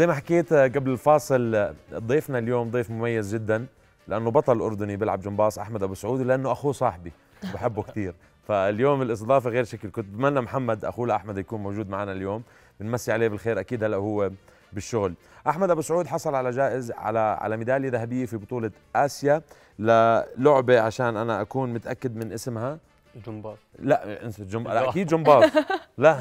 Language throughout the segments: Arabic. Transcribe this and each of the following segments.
زي ما حكيت قبل الفاصل، ضيفنا اليوم ضيف مميز جدا لأنه بطل أردني بيلعب جمباز، أحمد أبو السعود، لأنه أخوه صاحبي بحبه كثير، فاليوم الإضافة غير شكل. كنت بتمنى محمد أخوه لأحمد يكون موجود معنا اليوم، بنمسي عليه بالخير، أكيد هلا هو بالشغل. أحمد أبو السعود حصل على على ميدالية ذهبية في بطولة آسيا للعبة، عشان أنا أكون متأكد من اسمها، جمباز. لا انسى الجمباز، أكيد جمباز. لا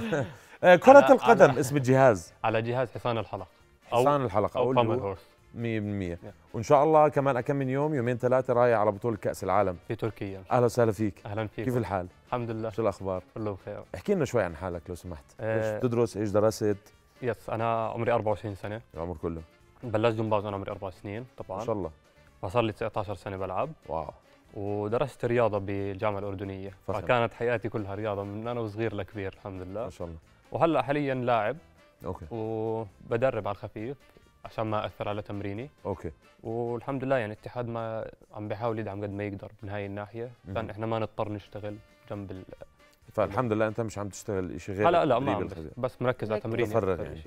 كرة القدم، اسم الجهاز على جهاز حصان الحلق، حصان الحلق أو بامل هورس 100%. وإن شاء الله كمان أكم من يوم، يومين ثلاثة، رايح على بطولة كأس العالم في تركيا. أهلا وسهلا فيك. أهلا فيك، كيف الحال؟ الحمد لله. شو الأخبار؟ كله بخير. احكي لنا شوي عن حالك لو سمحت. إيش بتدرس؟ إيش درست؟ يس، أنا عمري 24 سنة. العمر كله بلشت جمباز وأنا عمري 4 سنين طبعاً. ما شاء الله. فصار لي 19 سنة بلعب. واو. ودرست رياضة بالجامعة الأردنية، فكانت حياتي كلها رياضة من أنا وصغير لكبير الحمد لله. ما شاء الله. وهلا حالياً لاعب. أوكي. وبدرب على الخفيف عشان ما أثر على تمريني. أوكي. والحمد لله يعني الاتحاد ما عم بيحاول يدعم قد ما يقدر من هاي الناحية، عشان إحنا ما نضطر نشتغل جنب فالحمد لله. أنت مش عم تشتغل شيء غير؟ لا لا، ما بس مركز على تمرين تفرغ يعني.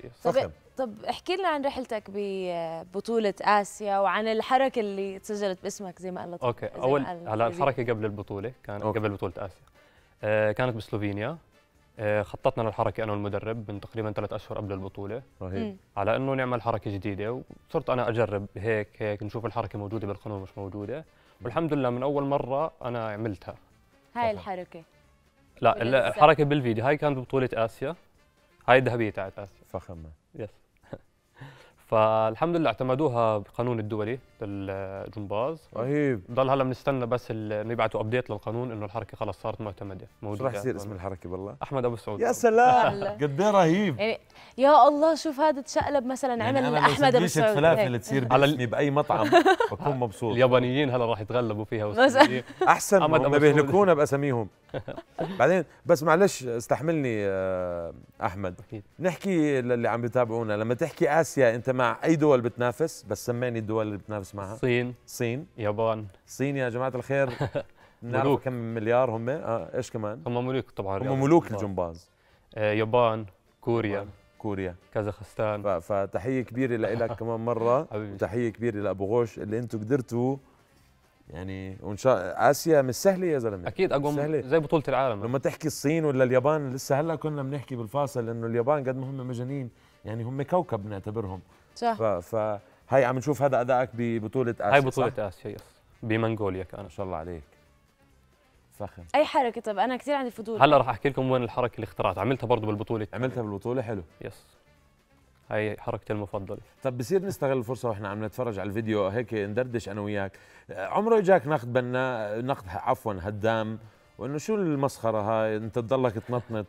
طب احكي لنا عن رحلتك ببطولة آسيا وعن الحركة اللي تسجلت باسمك زي ما قلت. أوكي. أول على الحركة قبل البطولة كانت قبل بطولة آسيا، كانت بسلوفينيا. خططنا للحركة أنا والمدرب من تقريبا 3 أشهر قبل البطولة. رهيب. على أنه نعمل حركة جديدة، وصرت أنا أجرب هيك هيك، نشوف الحركة موجودة بالقانون مش موجودة، والحمد لله من أول مرة أنا عملتها هاي الحركة. لا الحركة بالفيديو هاي كانت ببطولة آسيا، هاي الذهبية تاعت آسيا. فخمة. يس. فالحمد لله اعتمدوها بالقانون الدولي للجمباز. رهيب. ضل هلا بنستنى بس انه يبعثوا ابديت للقانون انه الحركة خلص صارت معتمدة موجودة. شو راح يصير اسم الحركة بالله؟ أحمد أبو السعود. يا سلام. قد ايه رهيب. يعني يا الله، شوف هذا تشقلب مثلا، يعني عمل أحمد أبو السعود. الفلافل تصير باسمي بأي مطعم بكون مبسوط. اليابانيين هلا راح يتغلبوا فيها. أحسن ما بيهلكونا بأساميهم. بعدين بس معلش استحملني أحمد. أكيد. نحكي للي عم بيتابعونا، لما تحكي آسيا أنت مع أي دول بتنافس؟ بس سمعني الدول اللي بتنافس معها. الصين. الصين. يابان. الصين يا جماعة الخير. بنعرف كم مليار هم. إيش كمان؟ هم ملوك طبعا. هم ملوك الجمباز. يابان. كوريا. كوريا. كازاخستان. فتحية كبيرة لإلك كمان مرة. وتحية كبيرة لأبو غوش اللي أنتم قدرتوا يعني. وان شاء آسيا مش سهله يا زلمه، اكيد اقوى زي بطوله العالم. لما تحكي الصين ولا اليابان، لسه هلا كنا بنحكي بالفاصل انه اليابان قد ما هم مجانين يعني، هم كوكب بنعتبرهم. صح. فهي عم نشوف هذا ادائك ببطوله آسيا. هاي بطوله آسيا يس، بمنغوليا كان. ما شاء الله عليك، فخم. اي حركه؟ طب انا كثير عندي فضول. هلا راح احكي لكم وين الحركه اللي اخترعتها، عملتها برضه بالبطوله. عملتها بالبطوله. حلو. يس، هي حركتي المفضلة. طب بصير نستغل الفرصة واحنا عم نتفرج على الفيديو هيك ندردش أنا وياك. عمره جاك نقد بناء، نقد عفوا هدام، وإنه شو المسخرة هاي، أنت تضلك تنطنط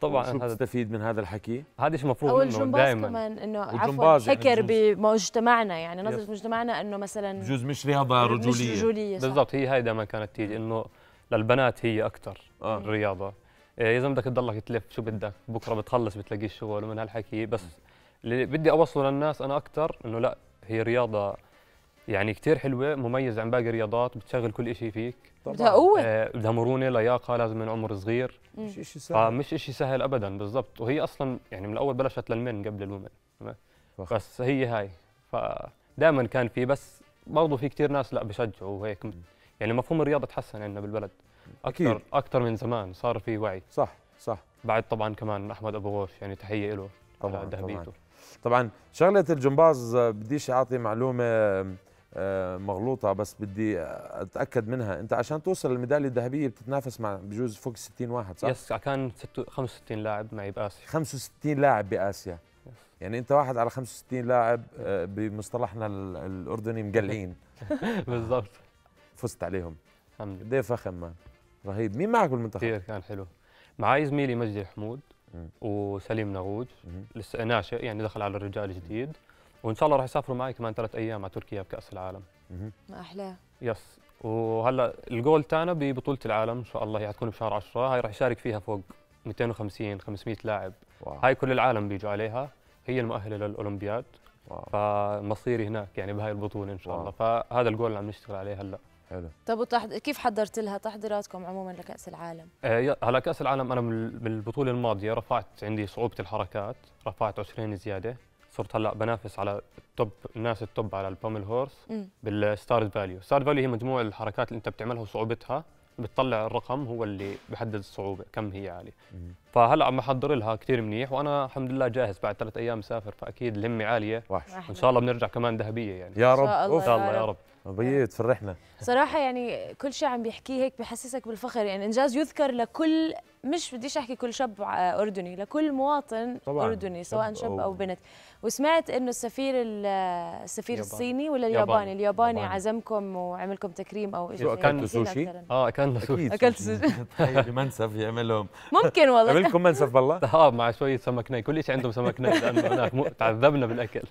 طبعا شو بتستفيد من هذا الحكي؟ هذا شيء مفروض منه دائما. والجمباز كمان إنه عفوا حكر بمجتمعنا يعني، نظرة مجتمعنا إنه مثلا بجوز مش رياضة رجولية. مش رجولية بالضبط. هي دائما كانت تيجي إنه للبنات هي أكثر الرياضة. يا زلمه بدك تضلك تلف، شو بدك بكره بتخلص بتلاقي الشغل ومن هالحكي. بس اللي بدي اوصله للناس انا اكثر انه لا، هي رياضه يعني كثير حلوه، مميزه عن باقي الرياضات، بتشغل كل شيء فيك. بدها قوه، بدها مرونه، لياقه، لازم من عمر صغير. مش شيء سهل. مش شيء سهل ابدا. بالضبط. وهي اصلا يعني من الاول بلشت للمن قبل الومن. تمام. بس هي هاي، فدائما كان في، بس برضه في كثير ناس لا بشجعوا وهيك يعني. مفهوم الرياضه تحسن عندنا بالبلد أكثر من زمان، صار في وعي. صح صح. بعد طبعا كمان أحمد أبو غوش يعني تحية له على ذهبيته. طبعا شغلة الجمباز بديش أعطي معلومة مغلوطة، بس بدي أتأكد منها. أنت عشان توصل للميدالية الذهبية بتتنافس مع بجوز فوق 60 واحد صح؟ يس، كان 65 لاعب معي بآسيا. 65 لاعب بآسيا. يس. يعني أنت واحد على 65 لاعب بمصطلحنا الأردني مقلعين. بالضبط. فزت عليهم. الحمد لله. قد إيه فخم مان. رهيب. مين معك بالمنتخب؟ كثير كان حلو. معي زميلي مجدي الحمود وسليم نغوج، لسه ناشئ يعني، دخل على الرجال جديد، وان شاء الله راح يسافروا معي كمان 3 ايام على تركيا بكأس العالم. ما احلاه. يس. وهلا الجول تاعنا ببطولة العالم ان شاء الله هي حتكون بشهر 10، هاي راح يشارك فيها فوق 250 500 لاعب. واو. هاي كل العالم بيجوا عليها، هي المؤهلة للأولمبياد. واو. فمصيري هناك يعني بهاي البطولة ان شاء الله. فهذا الجول اللي عم نشتغل عليه هلا. حلو. طب كيف حضرت لها تحضيراتكم عموما لكأس العالم؟ هلا كأس العالم انا بالبطولة الماضية رفعت عندي صعوبة الحركات، رفعت 20 زيادة، صرت هلا بنافس على التوب الناس التوب على البامل هورس بالستارز فاليو. ستارز فاليو هي مجموعه الحركات اللي انت بتعملها وصعوبتها، بتطلع الرقم هو اللي بحدد الصعوبه كم هي عاليه. فهلا عم احضر لها كثير منيح، وانا الحمد لله جاهز. بعد 3 ايام مسافر، فاكيد الهمه عاليه وان شاء الله بنرجع كمان ذهبيه يعني. يا رب ان شاء الله، يا رب بيي تفرحنا صراحه. يعني كل شيء عم بيحكيه هيك بحسسك بالفخر، يعني انجاز يذكر لكل، مش بديش احكي كل شاب اردني، لكل مواطن طبعاً اردني سواء شاب او بنت. وسمعت انه السفير الصيني ولا الياباني؟ الياباني عزمكم وعملكم تكريم او شيء. اكلتوا سوشي؟ اكلنا سوشي. اكلت سوشي منسف يعمل لهم، ممكن والله يعمل لكم منسف بالله. مع شويه سمك ني، كل شيء عندهم سمك ني لانه هناك تعذبنا بالاكل.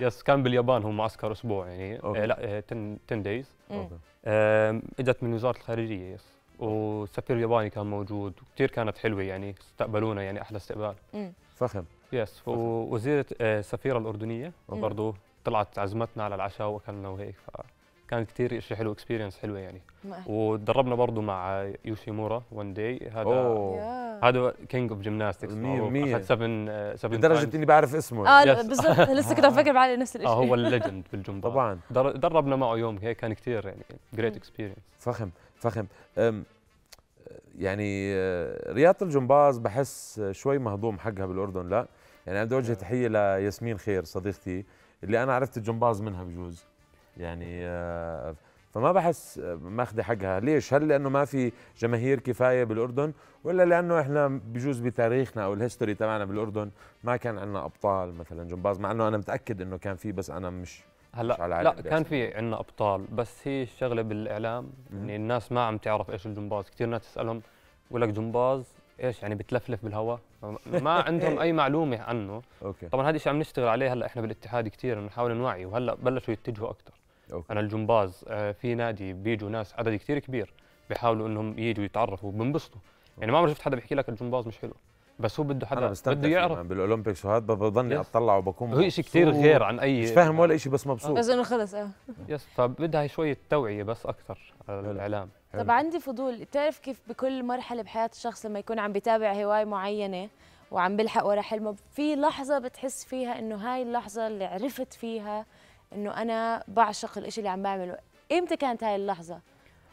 يس كان باليابان، هو معسكر اسبوع يعني لا 10 دايز. اجت من وزاره الخارجيه يس، والسفير الياباني كان موجود وكثير كانت حلوه يعني، استقبلونا يعني احلى استقبال. فخم يس. ووزيره السفيره الاردنيه برضه طلعت عزمتنا على العشاء واكلنا وهيك، فكان كثير شيء حلو، اكسبيرينس حلوه يعني. وتدربنا برضه مع يوشيمورا 1 داي، هذا كينج اوف جيمناستكس، اخذ 7 لدرجه اني بعرف اسمه. بالضبط، لسه كنت عم بفكر بعلي نفس الشيء. هو الليجند بالجمباز طبعا. دربنا معه يوم هيك، كان كثير يعني جريت اكسبيرينس. فخم فخم. يعني رياضة الجمباز بحس شوي مهضوم حقها بالأردن، لا؟ يعني بدي أوجه تحية لياسمين خير صديقتي اللي أنا عرفت الجمباز منها بجوز، يعني فما بحس ماخذة حقها. ليش؟ هل لأنه ما في جماهير كفاية بالأردن، ولا لأنه إحنا بجوز بتاريخنا أو الهيستوري تبعنا بالأردن ما كان عندنا أبطال مثلا جمباز، مع أنه أنا متأكد أنه كان في، بس أنا مش هلا لا كان في عندنا ابطال، بس هي الشغله بالاعلام يعني الناس ما عم تعرف ايش الجمباز. كثير ناس تسالهم بقول لك جمباز ايش يعني، بتلفلف بالهواء، ما عندهم اي معلومه عنه. أوكي. طبعا هذا الشيء عم نشتغل عليه هلا احنا بالاتحاد كثير، نحاول نوعي، وهلا بلشوا يتجهوا اكثر. انا الجمباز في نادي بيجوا ناس عدد كثير كبير بيحاولوا انهم يجوا يتعرفوا وبنبسطوا. يعني ما عمري شفت حدا بيحكي لك الجمباز مش حلو، بس هو بده حدا بده يعرف. بالاولمبيكس وهذا بضلني اطلع وبكون هو شيء كثير غير عن اي، مش فاهم ولا شيء بس مبسوط، بس انه خلص. يس، فبدها شويه توعيه بس اكثر على الاعلام. طب عندي فضول، بتعرف كيف بكل مرحله بحياه الشخص لما يكون عم بيتابع هوايه معينه وعم بلحق ورا حلمه، في لحظه بتحس فيها انه هاي اللحظه اللي عرفت فيها انه انا بعشق الشيء اللي عم بعمله، امتى كانت هاي اللحظه؟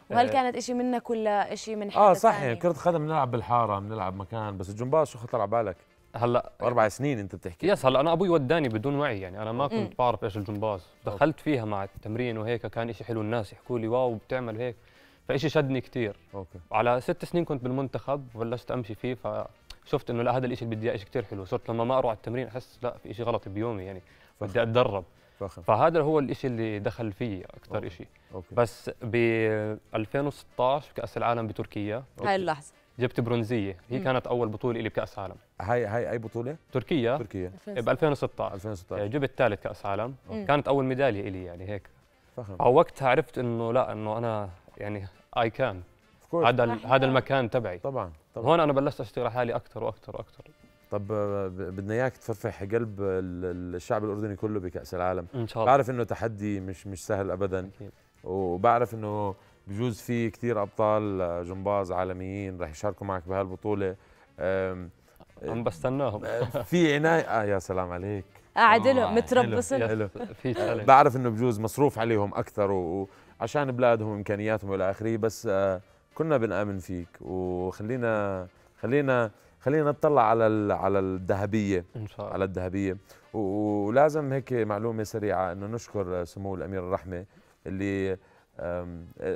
وهل كانت شيء منك ولا شيء من حدا صح ثاني؟ كرة قدم بنلعب بالحاره، بنلعب مكان، بس الجمباز شو خطر على بالك؟ هلا 4 سنين انت بتحكي. يس، هلا انا ابوي وداني بدون وعي، يعني انا ما كنت بعرف ايش الجمباز، دخلت فيها مع التمرين وهيك، كان شيء حلو، الناس يحكوا لي واو بتعمل هيك، فشيء شدني كثير. اوكي. على 6 سنين كنت بالمنتخب وبلشت امشي فيه، فشفت انه لا هذا الشيء اللي بدي اياه شيء كثير حلو، صرت لما ما اروح على التمرين احس لا في شيء غلط بيومي يعني، بدي اتدرب. فهذا هو الشيء اللي دخل فيه اكثر شيء. بس ب 2016 بكاس العالم بتركيا، هاي اللحظه جبت برونزيه، هي كانت اول بطوله لي بكاس عالم. هاي اي بطوله؟ تركيا ب 2016 جبت ثالث كاس عالم، كانت اول ميداليه لي يعني هيك. فوقتها عرفت انه لا، انه انا يعني اي كان، هذا المكان تبعي. طبعا طبعا. هون انا بلشت اشتغل على حالي اكثر واكثر واكثر. طب بدنا اياك تفرفح قلب الشعب الاردني كله بكاس العالم ان شاء الله. بعرف انه تحدي مش سهل ابدا، وبعرف انه بجوز في كثير ابطال جمباز عالميين رح يشاركوا معك بهالبطوله. عم بستناهم في عنايه. يا سلام عليك، قاعد لهم متربص لهم. بعرف انه بجوز مصروف عليهم اكثر وعشان بلادهم وامكانياتهم والى اخره، بس كنا بنآمن فيك، وخلينا خلينا نطلع على الذهبيه ان شاء الله، على الذهبيه. ولازم هيك معلومه سريعه انه نشكر سمو الامير الرحمه اللي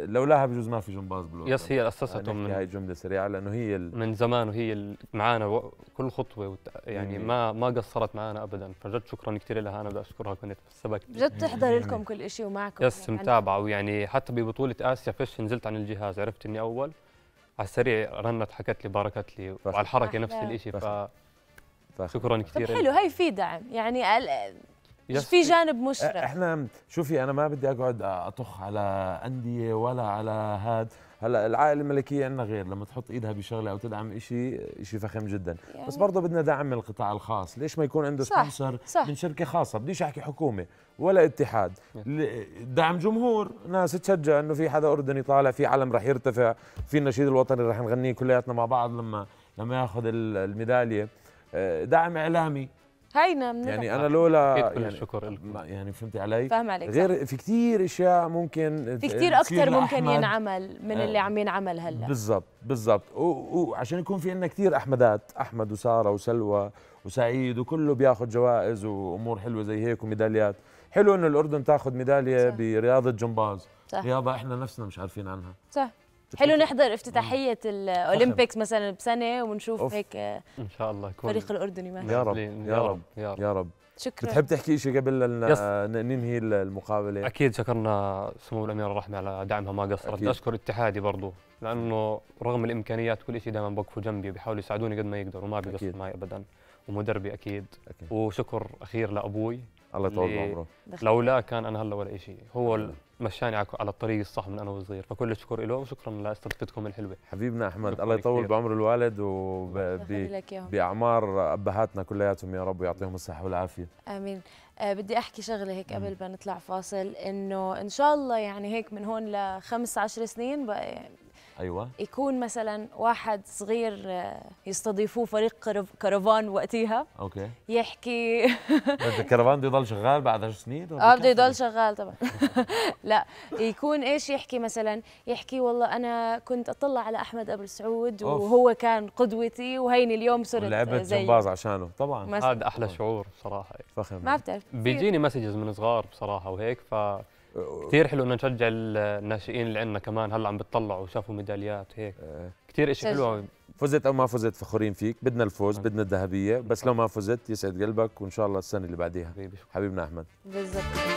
لولاها بجوز ما في جمباز بالاردن. يس، هي اسستهم من هاي الجمله سريعه، لانه هي من زمان وهي معنا كل خطوه يعني ما قصرت معنا ابدا، فجد شكرا كثير لها. انا بدي اشكرها، كنت بالسبك جد تحضر لكم كل شيء ومعكم. يس، متابعه، ويعني حتى ببطوله اسيا فيش نزلت عن الجهاز، عرفت اني اول على السريع رنت حكت لي باركت لي، وعلى الحركه نفس الشيء، فشكرا كثير. طب حلو، هاي في دعم يعني، في جانب مشرف. احنا شوفي، انا ما بدي اقعد اطخ على انديه ولا على هاد. هلا العائله الملكيه عندنا غير، لما تحط ايدها بشغله او تدعم شيء فخم جدا يعني. بس برضه بدنا دعم من القطاع الخاص، ليش ما يكون عنده سبونسر من شركه خاصه، بديش احكي حكومه ولا اتحاد، دعم جمهور، ناس تشجع انه في حدا اردني طالع، في علم رح يرتفع، في النشيد الوطني رح نغنيه كلياتنا مع بعض لما ياخذ الميداليه، دعم اعلامي هينا من يعني انا لولا يعني فهمتي علي؟ فاهم عليك. غير في كثير اشياء ممكن، في كثير اكثر ممكن ينعمل من اللي عم ينعمل هلا. بالضبط بالضبط، وعشان يكون في عندنا كثير احمدات، احمد وساره وسلوى وسعيد وكله بياخذ جوائز وامور حلوه زي هيك وميداليات. حلو انه الاردن تاخذ ميداليه برياضه جمباز، رياضه احنا نفسنا مش عارفين عنها. صح. حلو نحضر افتتاحيه الاولمبيكس مثلا بسنه ونشوف أوف. هيك ان شاء الله يكون فريق الاردني معنا. يا رب يا رب يا رب, يا رب. شكرا. بتحب تحكي شيء قبل ننهي المقابله؟ اكيد شكرنا سمو الامير الرحمه على دعمها ما قصرت، بدي اشكر اتحادي برضه لانه رغم الامكانيات كل شيء دائما بوقفوا جنبي، بيحاولوا يساعدوني قد ما يقدروا وما بيقصروا معي ابدا، ومدربي أكيد. اكيد. وشكر اخير لابوي الله يطول بعمره، لولا كان انا هلا ولا شيء، هو مشاني على الطريق الصح من انا وصغير، فكل الشكر له وشكرا لاستضافتكم الحلوه. حبيبنا احمد الله يطول بعمر الوالد وباعمار ابهاتنا كلياتهم يا رب ويعطيهم الصحه والعافيه. امين. بدي احكي شغله هيك قبل ما نطلع فاصل، انه ان شاء الله يعني هيك من هون لخمس 10 سنين ايوه يكون مثلا واحد صغير يستضيفوه فريق كرفان وقتيها. اوكي. يحكي الكرفان بده يضل شغال بعد 10 سنين؟ بده يضل شغال طبعا. لا يكون ايش يحكي مثلا، يحكي والله انا كنت اطلع على احمد ابو السعود وهو كان قدوتي وهيني اليوم صرت لعبت جمباز عشانه. طبعا هذا احلى شعور بصراحه، فخر ما بتعرف بيجيني مسجز من صغار بصراحه وهيك، ف كثير حلو انه نشجع الناشئين اللي عندنا كمان هلا عم بتطلعوا وشافوا ميداليات هيك، كثير اشي حلو. فزت او ما فزت فخورين فيك، بدنا الفوز بدنا الذهبيه، بس لو ما فزت يسعد قلبك وان شاء الله السنه اللي بعديها. حبيبنا احمد بالضبط.